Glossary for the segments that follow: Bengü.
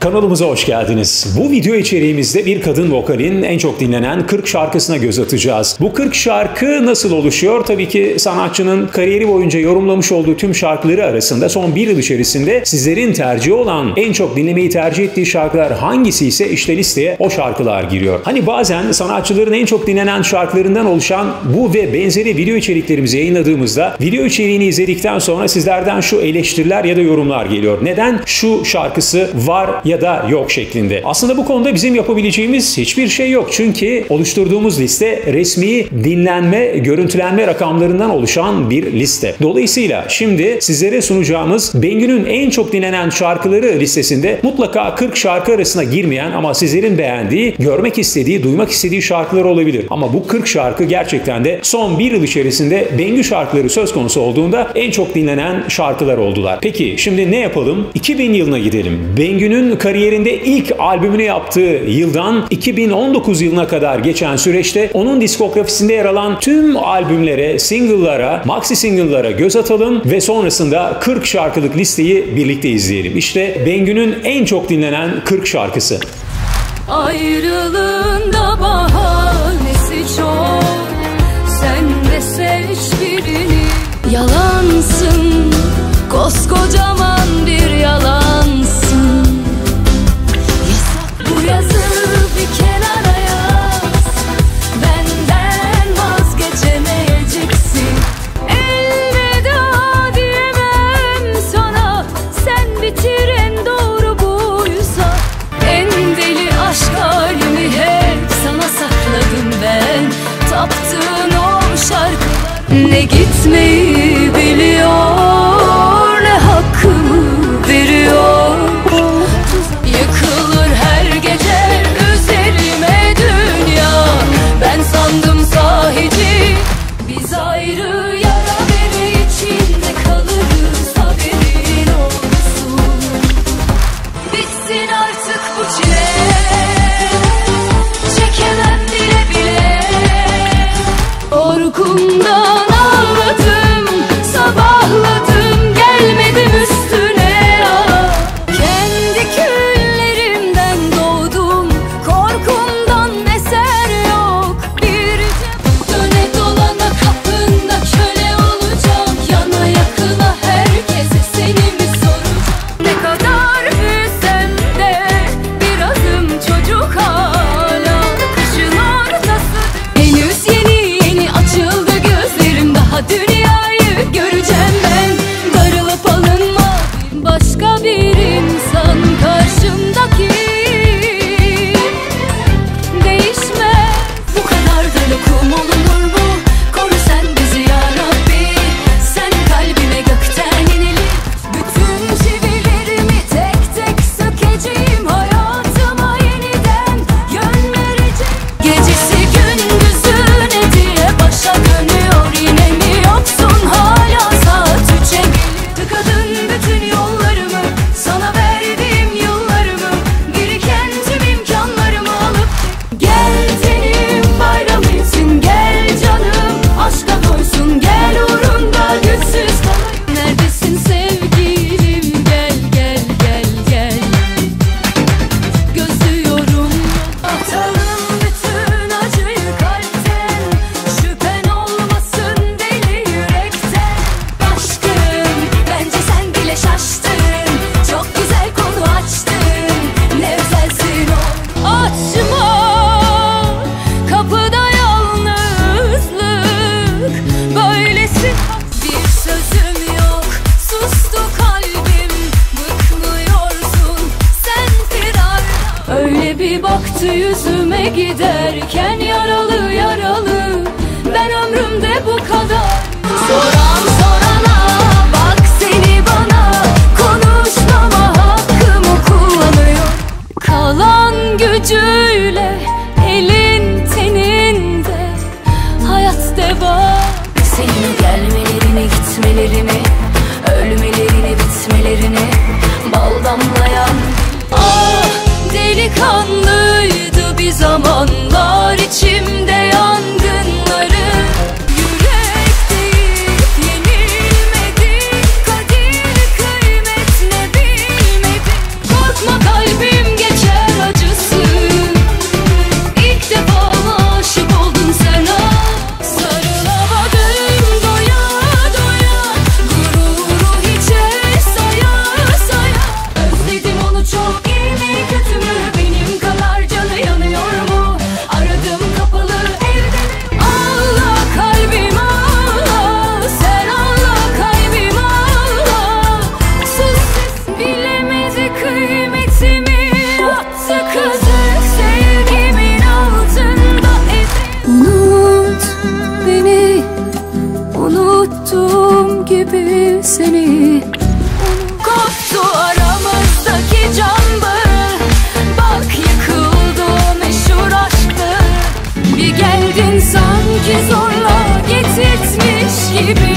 Kanalımıza hoş geldiniz. Bu video içeriğimizde bir kadın vokalin en çok dinlenen 40 şarkısına göz atacağız. Bu 40 şarkı nasıl oluşuyor? Tabii ki sanatçının kariyeri boyunca yorumlamış olduğu tüm şarkıları arasında son bir yıl içerisinde sizlerin tercihi olan, en çok dinlemeyi tercih ettiği şarkılar hangisi ise işte listeye o şarkılar giriyor. Hani bazen sanatçıların en çok dinlenen şarkılarından oluşan bu ve benzeri video içeriklerimizi yayınladığımızda video içeriğini izledikten sonra sizlerden şu eleştiriler ya da yorumlar geliyor. Neden şu şarkısı var ya da yok şeklinde. Aslında bu konuda bizim yapabileceğimiz hiçbir şey yok. Çünkü oluşturduğumuz liste resmi dinlenme, görüntülenme rakamlarından oluşan bir liste. Dolayısıyla şimdi sizlere sunacağımız Bengü'nün en çok dinlenen şarkıları listesinde mutlaka 40 şarkı arasına girmeyen ama sizlerin beğendiği, görmek istediği, duymak istediği şarkılar olabilir. Ama bu 40 şarkı gerçekten de son bir yıl içerisinde Bengü şarkıları söz konusu olduğunda en çok dinlenen şarkılar oldular. Peki şimdi ne yapalım? 2000 yılına gidelim. Bengü'nün kariyerinde ilk albümünü yaptığı yıldan 2019 yılına kadar geçen süreçte onun diskografisinde yer alan tüm albümlere, single'lara, maxi single'lara göz atalım ve sonrasında 40 şarkılık listeyi birlikte izleyelim. İşte Bengü'nün en çok dinlenen 40 şarkısı. Ayrılığında bahanesi çok, sen de seç birini. Yalansın, koskocaman bir yalansın. Ne gitmeyi biliyor, ne hakkımı veriyor. Yıkılır her gece üzerime dünya. Ben sandım sahici, biz ayrı yaraları içinde kalırız, haberin olsun. Bitsin artık bu çile. Çekemem bile bile korkumdan. Baktı yüzüme giderken yaralı yaralı, ben ömrümde bu kadar. Soran sorana, bak seni bana, konuşmama hakkımı kullanıyor. Kalan gücüyle elin teninde hayat devam. Senin gelmelerine gitmeleri seni. Koptu aramızdaki can bağı, bak yıkıldı o meşhur aşkı. Bir geldin sanki zorla getirtmiş gibi,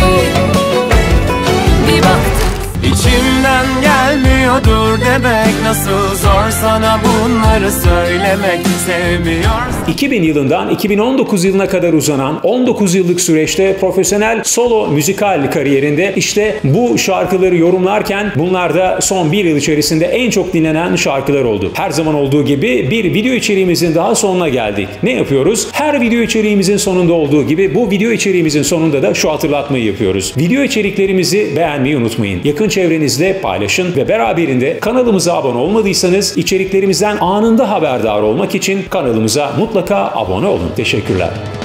bir baktın içimden gelmiyordur demek. Nasıl zor sana bunları söylemek, sevmiyorsun. 2000 yılından 2019 yılına kadar uzanan 19 yıllık süreçte profesyonel solo müzikal kariyerinde işte bu şarkıları yorumlarken bunlar da son bir yıl içerisinde en çok dinlenen şarkılar oldu. Her zaman olduğu gibi bir video içeriğimizin daha sonuna geldik. Ne yapıyoruz? Her video içeriğimizin sonunda olduğu gibi bu video içeriğimizin sonunda da şu hatırlatmayı yapıyoruz. Video içeriklerimizi beğenmeyi unutmayın. Yakın çevrenizle paylaşın ve beraberinde kanalımıza abone olmadıysanız içeriklerimizden anında haberdar olmak için kanalımıza mutlaka abone olun. Teşekkürler.